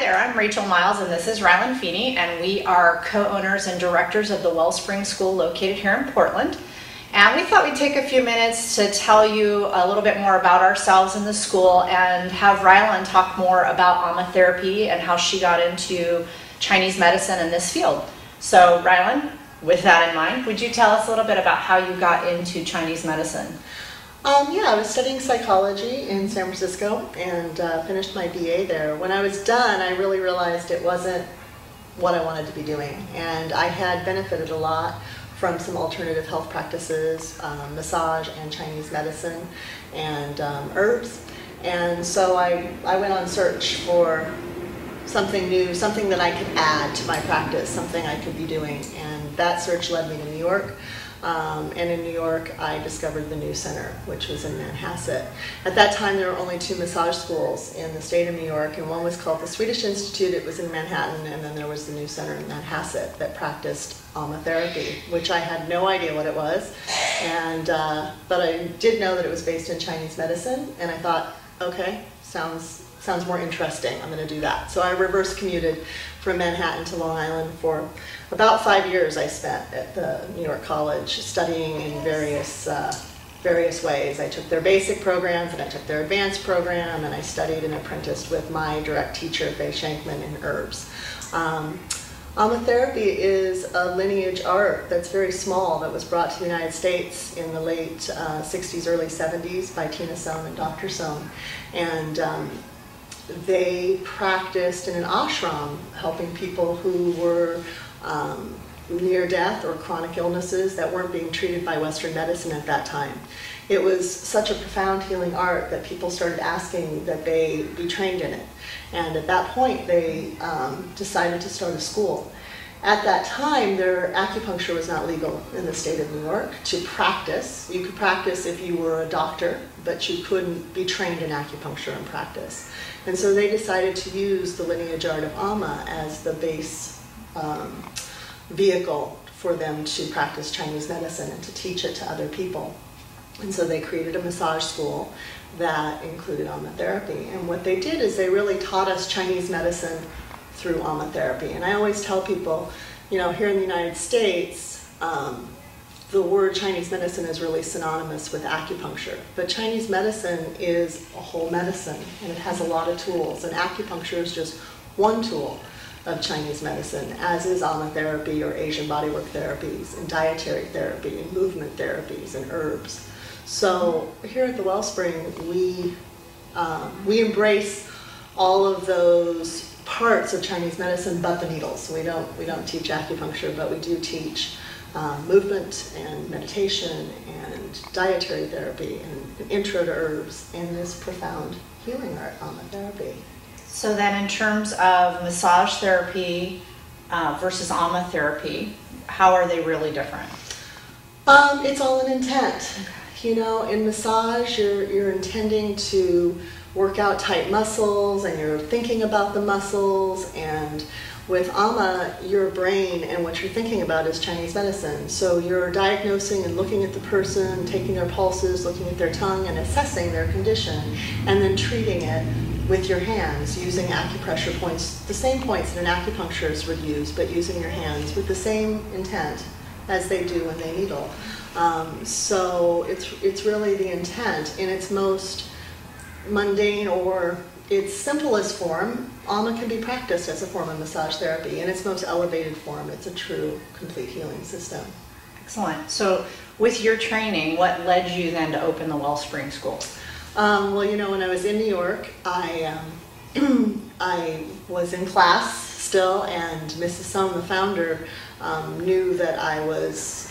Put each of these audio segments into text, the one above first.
there, I'm Rachel Miles and this is Rylen Feeney, and we are co-owners and directors of the Wellspring School located here in Portland. And we thought we'd take a few minutes to tell you a little bit more about ourselves and the school, and have Rylen talk more about Amma Therapy and how she got into Chinese medicine in this field. So Rylen, with that in mind, would you tell us a little bit about how you got into Chinese medicine? Yeah, I was studying psychology in San Francisco and finished my BA there. When I was done, I really realized it wasn't what I wanted to be doing. And I had benefited a lot from some alternative health practices, massage and Chinese medicine and herbs. And so I went on search for something new, something that I could add to my practice, something I could be doing. And that search led me to New York. And in New York, I discovered the New Center, which was in Manhasset. At that time, there were only two massage schools in the state of New York, and one was called the Swedish Institute. It was in Manhattan, and then there was the New Center in Manhasset that practiced Amma Therapy, which I had no idea what it was, and but I did know that it was based in Chinese medicine, and I thought, okay, sounds more interesting. I'm going to do that. So I reverse commuted from Manhattan to Long Island for about 5 years. I spent at the New York College studying in various ways. I took their basic programs and I took their advanced program, and I studied and apprenticed with my direct teacher, Faye Shankman, in herbs. Amma Therapy is a lineage art that's very small, that was brought to the United States in the late 60s, early 70s by Tina Sohn and Dr. Sohn. And they practiced in an ashram, helping people who were near death or chronic illnesses that weren't being treated by Western medicine at that time. It was such a profound healing art that people started asking that they be trained in it. And at that point, they decided to start a school. At that time, their acupuncture was not legal in the state of New York to practice. You could practice if you were a doctor, but you couldn't be trained in acupuncture and practice. And so they decided to use the lineage art of Amma as the base vehicle for them to practice Chinese medicine and to teach it to other people. And so they created a massage school that included Amma Therapy. And what they did is they really taught us Chinese medicine through Amma Therapy. And I always tell people, you know, here in the United States, the word Chinese medicine is really synonymous with acupuncture. But Chinese medicine is a whole medicine, and it has a lot of tools. And acupuncture is just one tool of Chinese medicine, as is Amma Therapy or Asian bodywork therapies and dietary therapy and movement therapies and herbs. So here at the Wellspring, we embrace all of those parts of Chinese medicine, but the needles. We don't teach acupuncture, but we do teach movement and meditation and dietary therapy and an intro to herbs and this profound healing art, Amma Therapy. So then, in terms of massage therapy versus Amma Therapy, how are they really different? It's all an intent. You know, in massage, you're intending to work out tight muscles, and you're thinking about the muscles. And with Amma, your brain and what you're thinking about is Chinese medicine. So you're diagnosing and looking at the person, taking their pulses, looking at their tongue, and assessing their condition, and then treating it with your hands, using acupressure points, the same points that an acupuncturist would use, but using your hands with the same intent as they do when they needle. So it's really the intent in its most mundane or its simplest form. Amma can be practiced as a form of massage therapy. In its most elevated form, it's a true, complete healing system. Excellent. So with your training, what led you then to open the Wellspring School? Well, you know, when I was in New York, I was in class still, and Mrs. Sung, the founder, knew that I was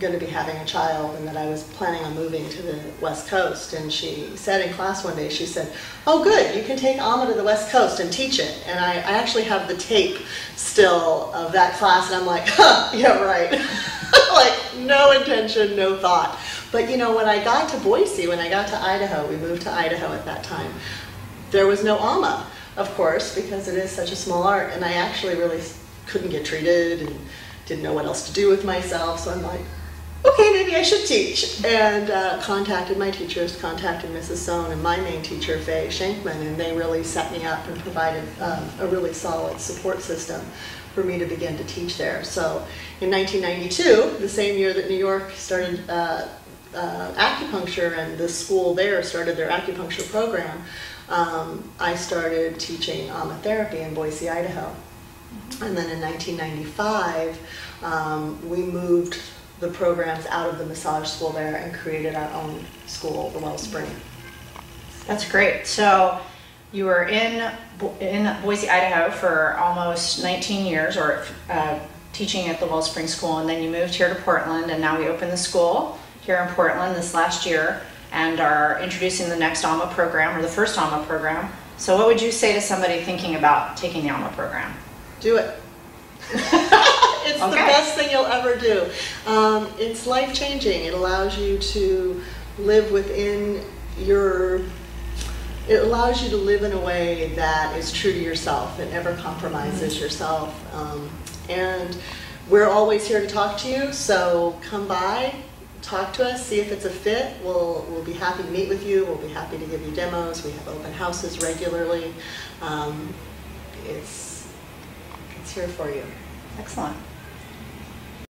going to be having a child and that I was planning on moving to the West Coast. And she said in class one day, she said, "Oh good, you can take Amma to the West Coast and teach it." And I actually have the tape still of that class, and I'm like, huh, yeah, right. Like, no intention, no thought. But you know, when I got to Boise, when I got to Idaho, we moved to Idaho at that time, there was no Amma, of course, because it is such a small art, and I actually really couldn't get treated and didn't know what else to do with myself. So I'm like, okay, maybe I should teach, and contacted my teachers, contacted Mrs. Stone and my main teacher, Faye Shankman, and they really set me up and provided a really solid support system for me to begin to teach there. So in 1992, the same year that New York started acupuncture and the school there started their acupuncture program, I started teaching Amma Therapy in Boise, Idaho. And then in 1995, we moved the programs out of the massage school there and created our own school, the Wellspring. That's great. So you were in Boise, Idaho for almost 19 years, or teaching at the Wellspring School, and then you moved here to Portland, and now we opened the school here in Portland this last year and are introducing the next AMA program, or the first AMA program. So what would you say to somebody thinking about taking the AMA program? Do it. It's okay. The best thing you'll ever do. It's life-changing. It allows you to live within your, it allows you to live in a way that is true to yourself. It never compromises yourself. And we're always here to talk to you, so come by, talk to us, see if it's a fit. We'll be happy to meet with you. We'll be happy to give you demos. We have open houses regularly. It's here for you. Excellent.